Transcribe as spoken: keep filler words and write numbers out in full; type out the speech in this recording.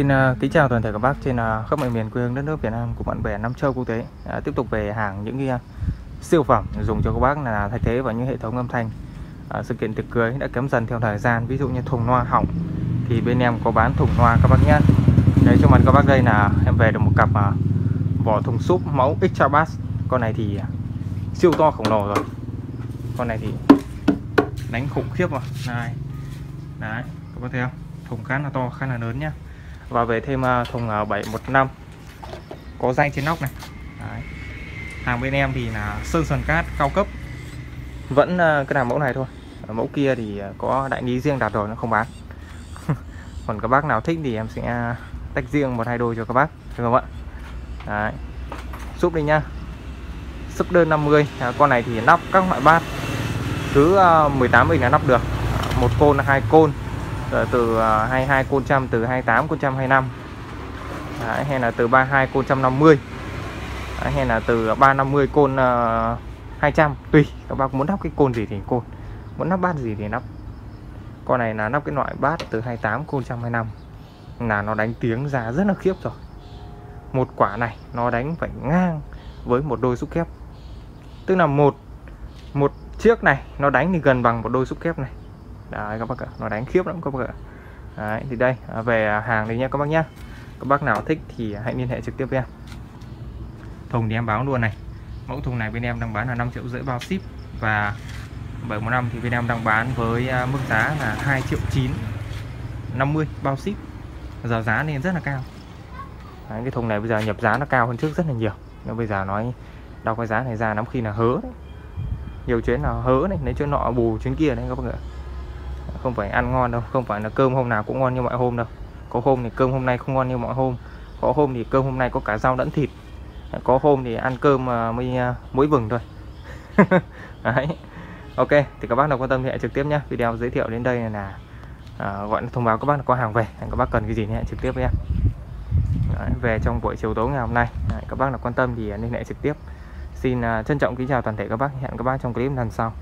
Xin uh, kính chào toàn thể các bác trên uh, khắp mọi miền quê hương đất nước Việt Nam của bạn bè Nam Châu quốc tế. uh, Tiếp tục về hàng những cái uh, siêu phẩm dùng cho các bác là thay thế vào những hệ thống âm thanh uh, sự kiện tiệc cưới đã kém dần theo thời gian. Ví dụ như thùng loa hỏng thì bên em có bán thùng loa các bác nhé. Đấy, cho mặt các bác đây là em về được một cặp uh, vỏ thùng súp mẫu Extra Bass. Con này thì uh, siêu to khổng lồ rồi. Con này thì đánh khủng khiếp rồi. Này, đấy, các bác thấy không? Thùng khá là to, khá là lớn nhá. Và về thêm thùng bảy một năm có dây trên nóc này. Đấy. Hàng bên em thì là sơn sườn cát cao cấp, vẫn cái đàn mẫu này thôi. Mẫu kia thì có đại lý riêng đặt rồi, nó không bán. Còn các bác nào thích thì em sẽ tách riêng một hai đôi cho các bác, được không ạ? Đấy, súp đi nhá, súp đơn năm mươi. À, con này thì nắp các loại bát thứ mười tám inch là nắp được một côn, hai côn, rồi từ hai mươi hai côn trăm, từ hai mươi tám côn trăm hai mươi lăm, đấy, hay là từ ba mươi hai côn trăm năm mươi, đấy, hay là từ ba trăm năm mươi côn uh, hai trăm. Tùy các bác muốn nắp cái côn gì thì côn, muốn nắp bát gì thì nắp. Con này là nắp cái loại bát từ hai mươi tám côn trăm hai mươi lăm, là nó đánh tiếng ra rất là khiếp rồi. Một quả này nó đánh phải ngang với một đôi xúc kép, tức là một một chiếc này nó đánh thì gần bằng một đôi xúc kép này. Đấy các bác ạ, nó đánh khiếp lắm các bác ạ. Đấy, thì đây về hàng đấy nha các bác nhá. Các bác nào thích thì hãy liên hệ trực tiếp với em. Thùng thì em báo luôn này. Mẫu thùng này bên em đang bán là năm triệu rưỡi bao ship, và bảy một năm thì bên em đang bán với mức giá là hai triệu chín trăm năm mươi bao ship. Giờ giá nên rất là cao. Đấy, cái thùng này bây giờ nhập giá nó cao hơn trước rất là nhiều. Nhưng bây giờ nói đau cái giá này ra lắm khi là hớ đấy. Nhiều chuyến là hớ này, lấy chuyến nọ bù chuyến kia đấy các bác ạ. Không phải ăn ngon đâu, không phải là cơm hôm nào cũng ngon như mọi hôm đâu. Có hôm thì cơm hôm nay không ngon như mọi hôm. Có hôm thì cơm hôm nay có cả rau lẫn thịt. Có hôm thì ăn cơm mới muối vừng thôi. Đấy. Ok, thì các bác nào quan tâm thì hãy trực tiếp nhé. Video giới thiệu đến đây là à, gọi thông báo các bác là có hàng về. Các bác cần cái gì thì hãy trực tiếp với em. Đấy, về trong buổi chiều tối ngày hôm nay. Đấy, các bác nào quan tâm thì liên hệ trực tiếp. Xin uh, trân trọng kính chào toàn thể các bác. Hẹn các bác trong clip lần sau.